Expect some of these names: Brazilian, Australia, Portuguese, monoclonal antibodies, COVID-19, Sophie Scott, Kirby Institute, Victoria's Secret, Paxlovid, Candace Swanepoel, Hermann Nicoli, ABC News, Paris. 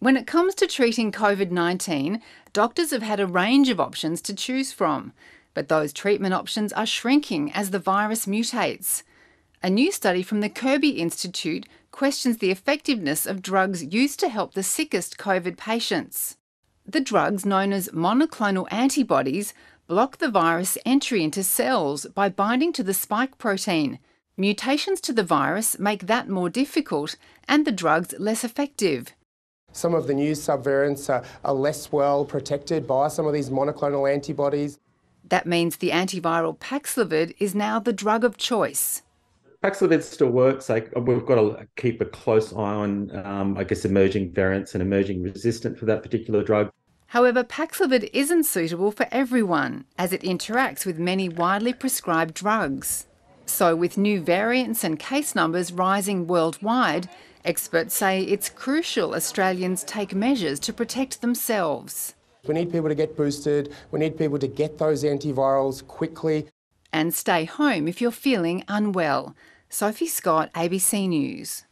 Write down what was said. When it comes to treating COVID-19, doctors have had a range of options to choose from, but those treatment options are shrinking as the virus mutates. A new study from the Kirby Institute questions the effectiveness of drugs used to help the sickest COVID patients. The drugs, known as monoclonal antibodies, block the virus entry into cells by binding to the spike protein. Mutations to the virus make that more difficult and the drugs less effective. Some of the new subvariants are less well protected by some of these monoclonal antibodies. That means the antiviral Paxlovid is now the drug of choice. Paxlovid still works. Like, we've got to keep a close eye on, emerging variants and emerging resistance for that particular drug. However, Paxlovid isn't suitable for everyone, as it interacts with many widely prescribed drugs. So with new variants and case numbers rising worldwide, experts say it's crucial Australians take measures to protect themselves. We need people to get boosted, we need people to get those antivirals quickly. And stay home if you're feeling unwell. Sophie Scott, ABC News.